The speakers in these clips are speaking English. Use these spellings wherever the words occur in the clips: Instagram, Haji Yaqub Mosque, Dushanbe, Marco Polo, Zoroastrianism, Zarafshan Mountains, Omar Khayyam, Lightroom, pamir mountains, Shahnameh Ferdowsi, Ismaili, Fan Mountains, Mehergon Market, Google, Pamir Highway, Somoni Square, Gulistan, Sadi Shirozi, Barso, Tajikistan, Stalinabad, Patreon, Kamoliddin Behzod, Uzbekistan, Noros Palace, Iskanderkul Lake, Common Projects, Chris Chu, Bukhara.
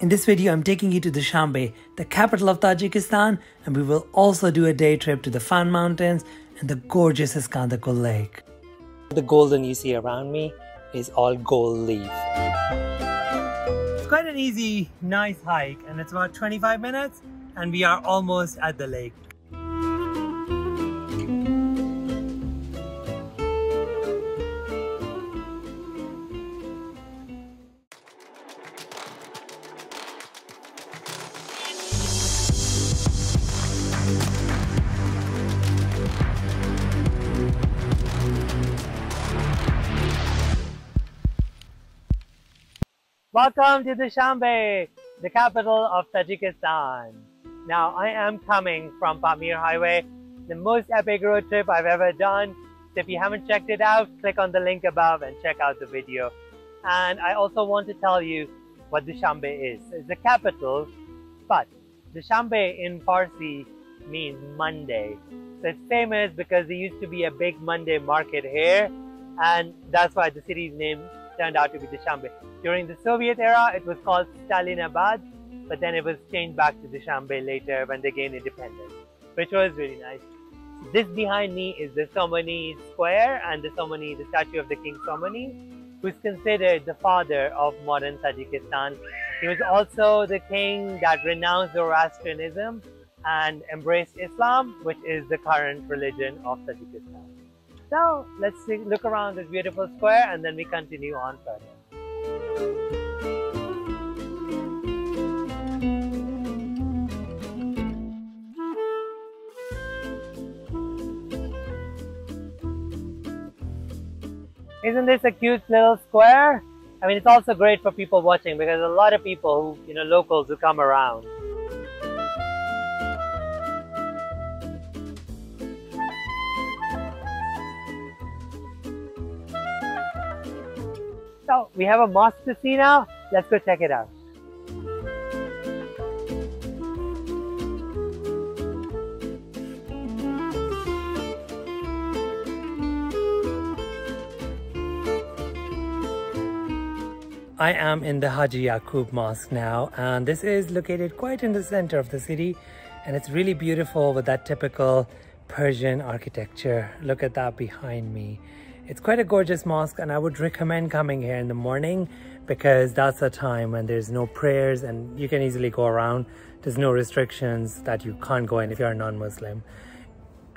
In this video, I'm taking you to Dushanbe, the capital of Tajikistan, and we will also do a day trip to the Fan Mountains and the gorgeous Iskanderkul Lake. The golden you see around me is all gold leaf. It's quite an easy, nice hike, and it's about 25 minutes, and we are almost at the lake. Welcome to Dushanbe, the capital of Tajikistan. Now, I am coming from Pamir Highway, the most epic road trip I've ever done. So if you haven't checked it out, click on the link above and check out the video. And I also want to tell you what Dushanbe is. It's the capital, but Dushanbe in Farsi means Monday. So it's famous because there used to be a big Monday market here, and that's why the city's name turned out to be Dushanbe. During the Soviet era, it was called Stalinabad, but then it was changed back to Dushanbe later when they gained independence, which was really nice. This behind me is the Somoni Square, and the statue of the King Somoni, who's considered the father of modern Tajikistan. He was also the king that renounced Zoroastrianism and embraced Islam, which is the current religion of Tajikistan. So let's look around this beautiful square and then we continue on further. Isn't this a cute little square? I mean, it's also great for people watching because a lot of people who, locals who come around. So we have a mosque to see now. Let's go check it out. I am in the Haji Yaqub Mosque now, and this is located quite in the center of the city, and it's really beautiful with that typical Persian architecture. Look at that behind me. It's quite a gorgeous mosque, and I would recommend coming here in the morning because that's a time when there's no prayers and you can easily go around. There's no restrictions that you can't go in if you're a non-Muslim.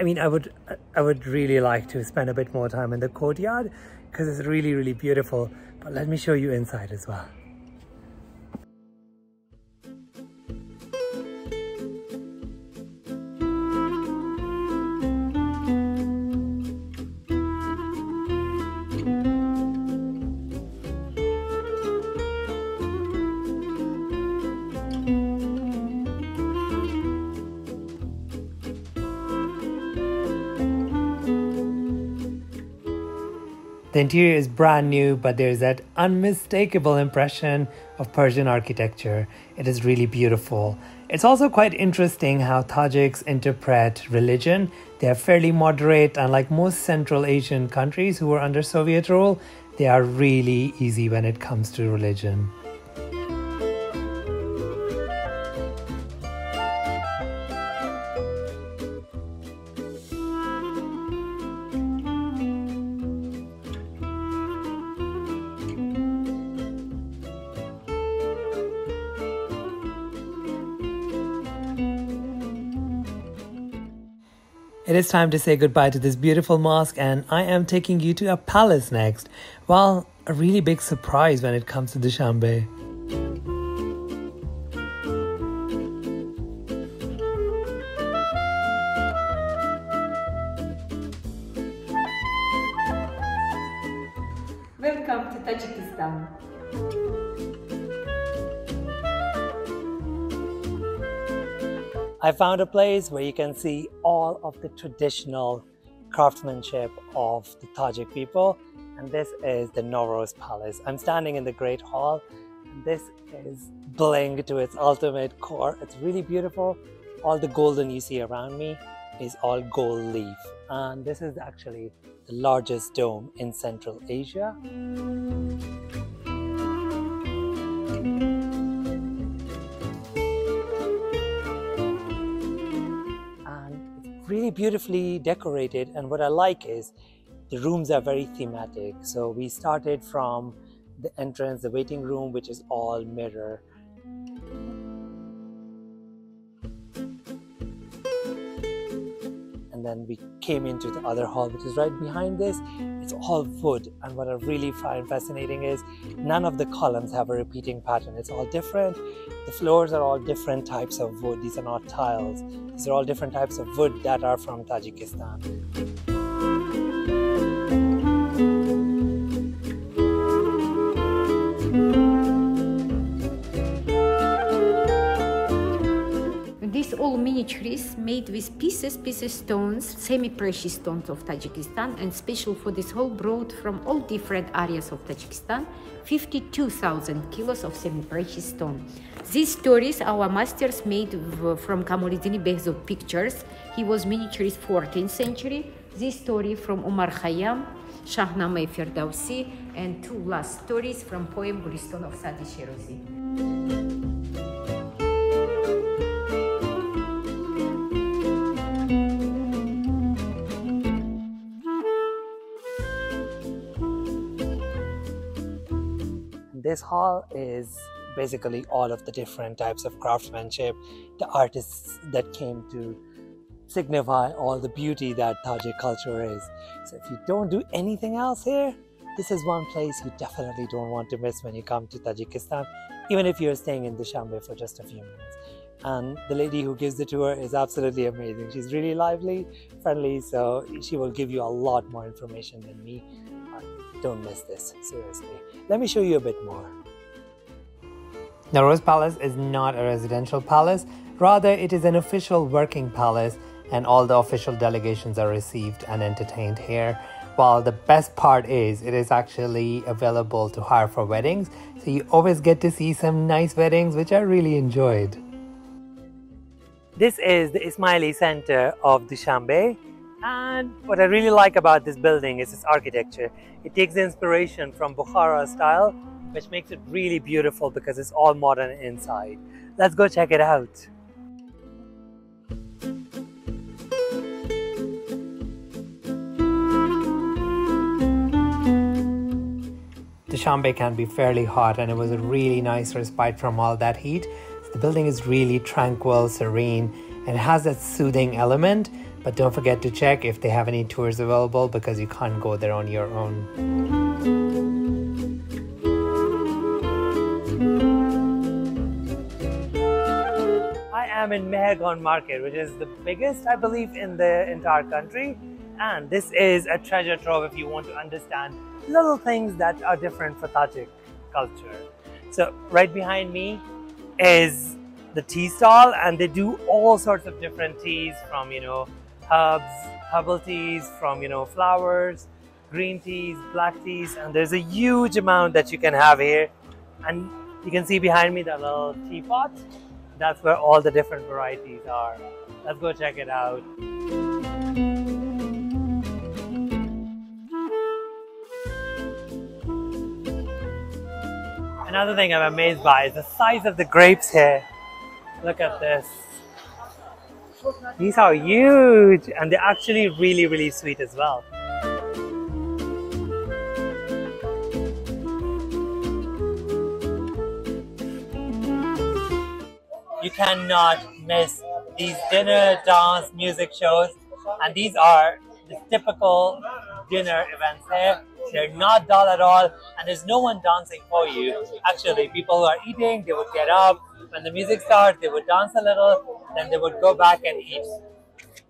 I mean, I would really like to spend a bit more time in the courtyard because it's really, really beautiful. But let me show you inside as well. The interior is brand new, but there's that unmistakable impression of Persian architecture. It is really beautiful. It's also quite interesting how Tajiks interpret religion. They are fairly moderate, and like most Central Asian countries who were under Soviet rule, they are really easy when it comes to religion. It is time to say goodbye to this beautiful mosque, and I am taking you to a palace next. Well, a really big surprise when it comes to Dushanbe. Welcome to Tajikistan. I found a place where you can see all of the traditional craftsmanship of the Tajik people, and this is the Noros Palace. I'm standing in the Great Hall, and this is bling to its ultimate core. It's really beautiful. All the golden you see around me is all gold leaf, and this is actually the largest dome in Central Asia. really beautifully decorated, and what I like is the rooms are very thematic. So we started from the entrance, the waiting room, which is all mirror. And then we came into the other hall, which is right behind this. It's all wood, and what I really find fascinating is none of the columns have a repeating pattern. It's all different. The floors are all different types of wood. These are not tiles. These are all different types of wood that are from Tajikistan. All mini trees made with stones, semi-precious stones of Tajikistan, and special for this hall brought from all different areas of Tajikistan, 52,000 kilos of semi-precious stone. These stories our masters made from Kamoliddin Behzod pictures. He was miniaturist 14th century. This story from Omar Khayyam, Shahnameh Ferdowsi, and two last stories from poem Gulistan of Sadi Shirozi. This hall is basically all of the different types of craftsmanship, the artists that came to signify all the beauty that Tajik culture is. So if you don't do anything else here, this is one place you definitely don't want to miss when you come to Tajikistan, even if you're staying in Dushanbe for just a few minutes. And the lady who gives the tour is absolutely amazing. She's really lively, friendly, so she will give you a lot more information than me. Don't miss this, seriously. Let me show you a bit more. Noros Palace is not a residential palace, rather it is an official working palace, and all the official delegations are received and entertained here. While the best part is, it is actually available to hire for weddings, so you always get to see some nice weddings, which I really enjoyed. This is the Ismaili center of Dushanbe. And what I really like about this building is its architecture. It takes inspiration from Bukhara style, which makes it really beautiful because it's all modern inside. Let's go check it out. Dushanbe can be fairly hot, and it was a really nice respite from all that heat. So the building is really tranquil, serene, and it has that soothing element. But don't forget to check if they have any tours available, because you can't go there on your own. I am in Mehergon Market, which is the biggest, I believe, in the entire country. And this is a treasure trove if you want to understand little things that are different for Tajik culture. So right behind me is the tea stall, and they do all sorts of different teas from, you know, herbs, herbal teas, from, you know, flowers, green teas, black teas, and there's a huge amount that you can have here. And you can see behind me that little teapot. That's where all the different varieties are. Let's go check it out. Another thing I'm amazed by is the size of the grapes here. Look at this. These are huge, and they're actually really, really sweet as well. You cannot miss these dinner, dance, music shows, and these are the typical dinner events here. They're not dull at all, and there's no one dancing for you. Actually, people who are eating, they would get up. When the music starts, they would dance a little, then they would go back and eat.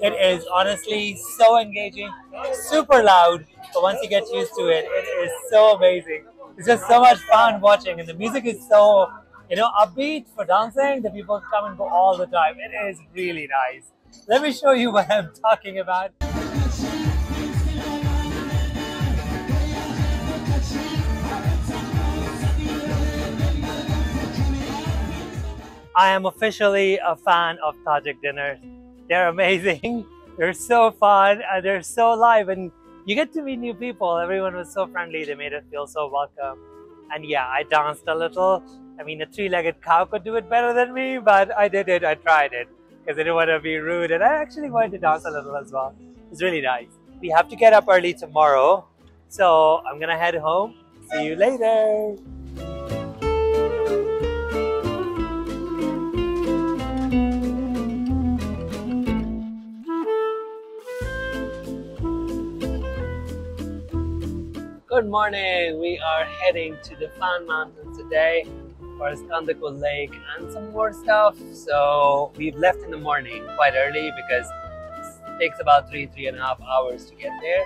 It is honestly so engaging, super loud, but once you get used to it, it is so amazing. It's just so much fun watching, and the music is so, you know, upbeat for dancing. The people come and go all the time. It is really nice. Let me show you what I'm talking about. I am officially a fan of Tajik dinners. They're amazing, they're so fun, and they're so live, and you get to meet new people. Everyone was so friendly, they made us feel so welcome. And yeah, I danced a little. I mean, a three-legged cow could do it better than me, but I did it, I tried it. because I didn't want to be rude, and I actually wanted to dance a little as well. It's really nice. We have to get up early tomorrow, so I'm gonna head home. See you later. Good morning. We are heading to the Fan Mountains today for Iskanderkul Lake and some more stuff. So we've left in the morning quite early because it takes about three and a half hours to get there,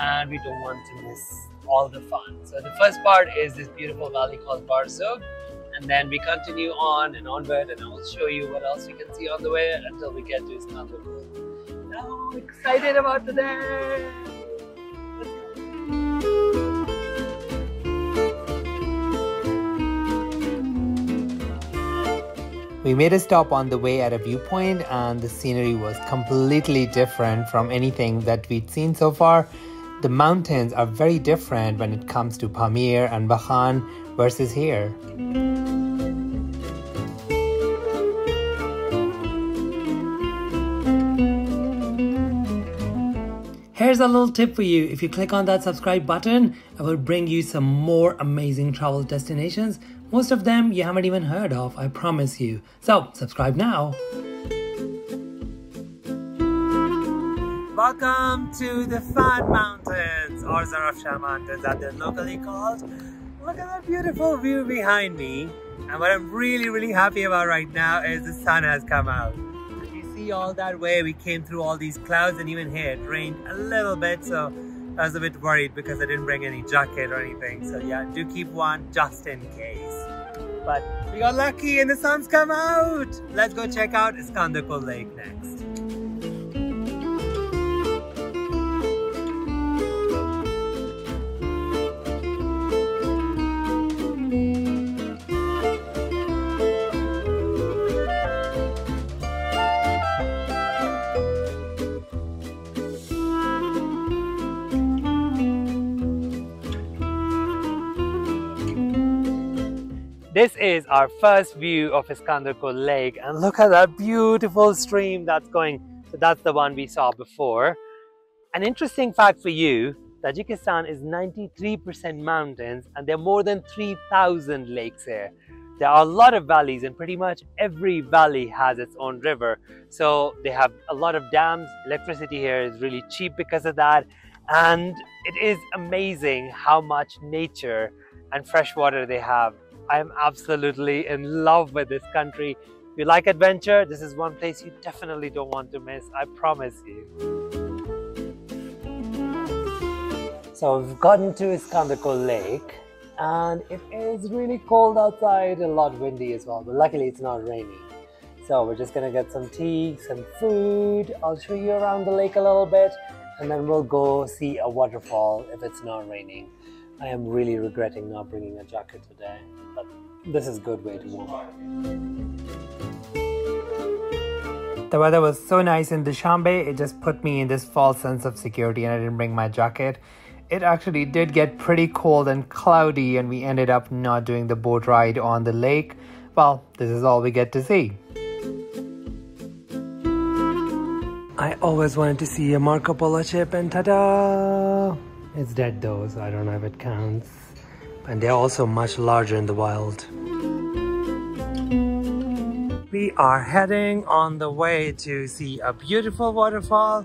and we don't want to miss all the fun. So the first part is this beautiful valley called Barso, and then we continue on and onward, and I will show you what else you can see on the way until we get to Iskanderkul. So excited about today! We made a stop on the way at a viewpoint, and the scenery was completely different from anything that we'd seen so far. The mountains are very different when it comes to Pamir and Bahan versus here. Here's a little tip for you. If you click on that subscribe button, I will bring you some more amazing travel destinations. Most of them you haven't even heard of, I promise you. So, subscribe now. Welcome to the Fan Mountains, or Zarafshan Mountains as they're locally called. Look at that beautiful view behind me. And what I'm really happy about right now is the sun has come out. If you see all that way, we came through all these clouds, and even here it rained a little bit, so I was a bit worried because I didn't bring any jacket or anything. So yeah, do keep one just in case. But we got lucky and the sun's come out. Let's go check out Iskanderkul Lake next. This is our first view of Iskanderkul Lake, and look at that beautiful stream that's going. So that's the one we saw before. An interesting fact for you, Tajikistan is 93% mountains, and there are more than 3,000 lakes here. There are a lot of valleys, and pretty much every valley has its own river. So they have a lot of dams. Electricity here is really cheap because of that. And it is amazing how much nature and fresh water they have. I'm absolutely in love with this country. If you like adventure, this is one place you definitely don't want to miss, I promise you. So we've gotten to Iskanderkul Lake, and it is really cold outside, a lot windy as well, but luckily it's not raining. So we're just gonna get some tea, some food, I'll show you around the lake a little bit, and then we'll go see a waterfall if it's not raining. I am really regretting not bringing a jacket today, but this is a good way to warm up. The weather was so nice in Dushanbe, it just put me in this false sense of security, and I didn't bring my jacket. It actually did get pretty cold and cloudy, and we ended up not doing the boat ride on the lake. Well, this is all we get to see. I always wanted to see a Marco Polo ship, and ta-da! It's dead though, so I don't know if it counts. And they're also much larger in the wild. We are heading on the way to see a beautiful waterfall.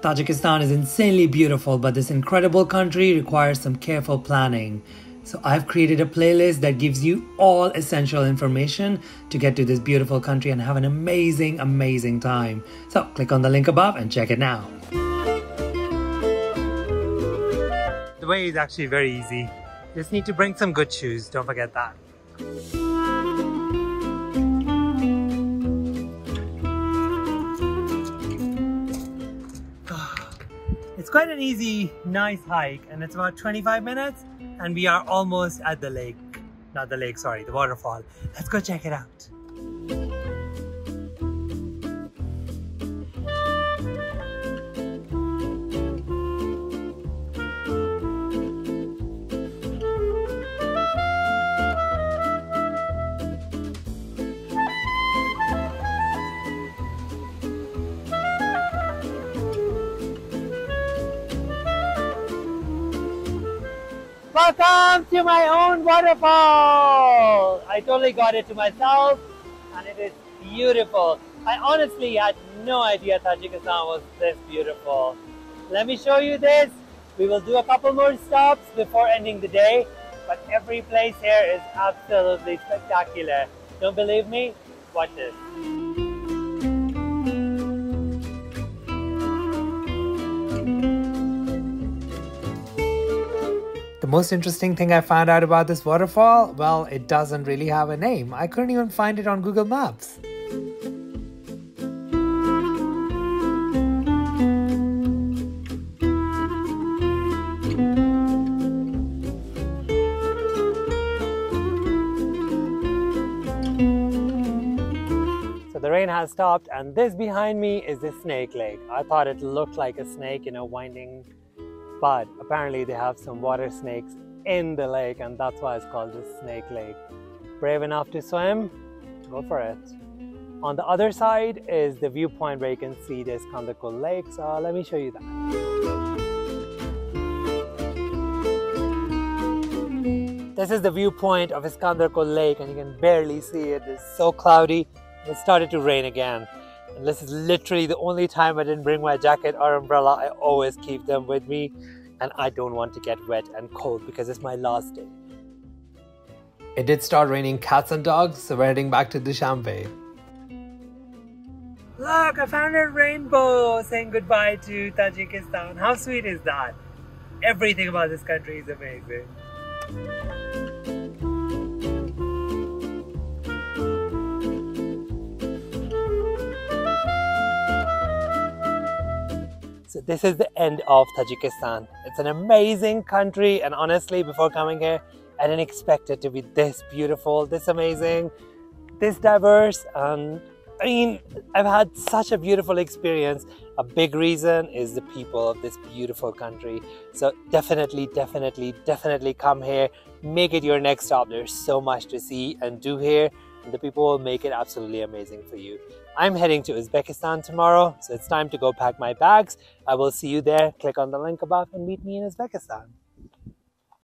Tajikistan is insanely beautiful, but this incredible country requires some careful planning. So I've created a playlist that gives you all essential information to get to this beautiful country and have an amazing time. So click on the link above and check it now. The way is actually very easy. Just need to bring some good shoes, don't forget that. It's quite an easy, nice hike, and it's about 25 minutes. And we are almost at the lake. Not the lake, sorry, the waterfall. Let's go check it out. Welcome to my own waterfall. I totally got it to myself and it is beautiful. I honestly had no idea Tajikistan was this beautiful. Let me show you this. We will do a couple more stops before ending the day, but every place here is absolutely spectacular. Don't believe me? Watch this. The most interesting thing I found out about this waterfall, well, it doesn't really have a name. I couldn't even find it on Google Maps. The rain has stopped and this behind me is a snake lake. I thought it looked like a snake, you know, winding, but apparently they have some water snakes in the lake and that's why it's called the snake lake. Brave enough to swim? Go for it. On the other side is the viewpoint where you can see the Iskanderkul Lake, so let me show you that. This is the viewpoint of Iskanderkul Lake and you can barely see it. It's so cloudy. It started to rain again. And this is literally the only time I didn't bring my jacket or umbrella. I always keep them with me and I don't want to get wet and cold because it's my last day. It did start raining cats and dogs, so we're heading back to Dushanbe. Look, I found a rainbow saying goodbye to Tajikistan. How sweet is that? Everything about this country is amazing. This is the end of Tajikistan. It's an amazing country and honestly, before coming here, I didn't expect it to be this beautiful, this amazing, this diverse, and I mean, I've had such a beautiful experience. A big reason is the people of this beautiful country. So definitely come here. Make it your next stop. There's so much to see and do here. The people will make it absolutely amazing for you. I'm heading to Uzbekistan tomorrow, so it's time to go pack my bags. I will see you there. Click on the link above and meet me in Uzbekistan.